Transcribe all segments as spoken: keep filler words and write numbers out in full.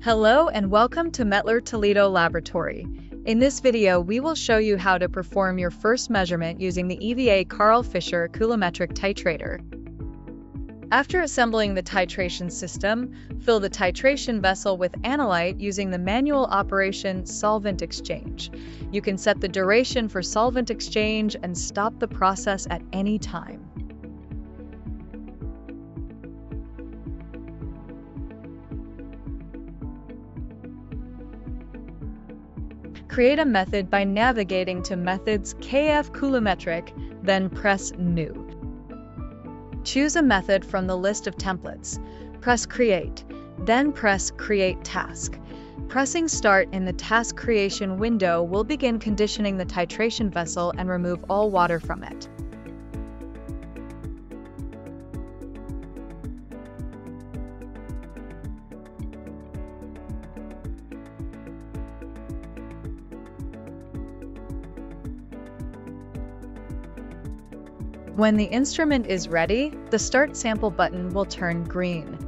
Hello and welcome to Mettler Toledo Laboratory. In this video, we will show you how to perform your first measurement using the E V A Karl Fischer Coulometric titrator. After assembling the titration system, fill the titration vessel with analyte using the manual operation solvent exchange. You can set the duration for solvent exchange and stop the process at any time. Create a method by navigating to Methods K F Coulometric, then press New. Choose a method from the list of templates. Press Create, then press Create Task. Pressing Start in the Task Creation window will begin conditioning the titration vessel and remove all water from it. When the instrument is ready, the Start Sample button will turn green.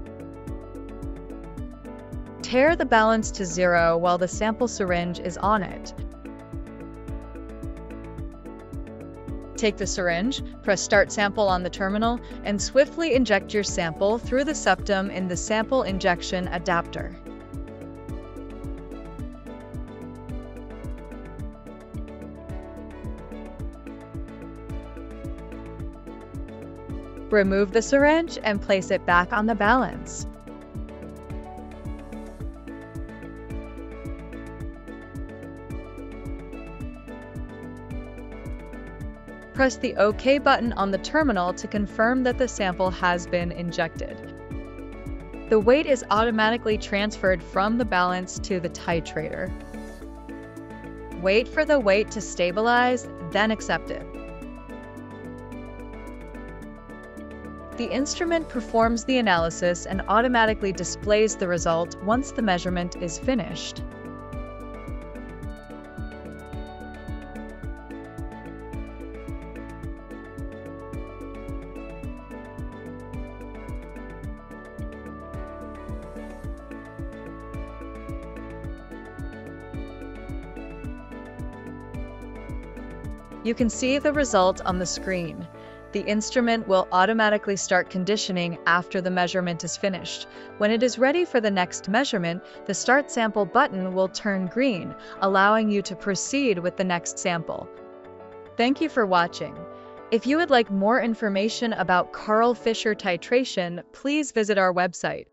Tear the balance to zero while the sample syringe is on it. Take the syringe, press Start Sample on the terminal, and swiftly inject your sample through the septum in the sample injection adapter. Remove the syringe and place it back on the balance. Press the OK button on the terminal to confirm that the sample has been injected. The weight is automatically transferred from the balance to the titrator. Wait for the weight to stabilize, then accept it. The instrument performs the analysis and automatically displays the result once the measurement is finished. You can see the result on the screen. The instrument will automatically start conditioning after the measurement is finished. When it is ready for the next measurement, the Start Sample button will turn green, allowing you to proceed with the next sample. Thank you for watching. If you would like more information about Karl Fischer titration, please visit our website.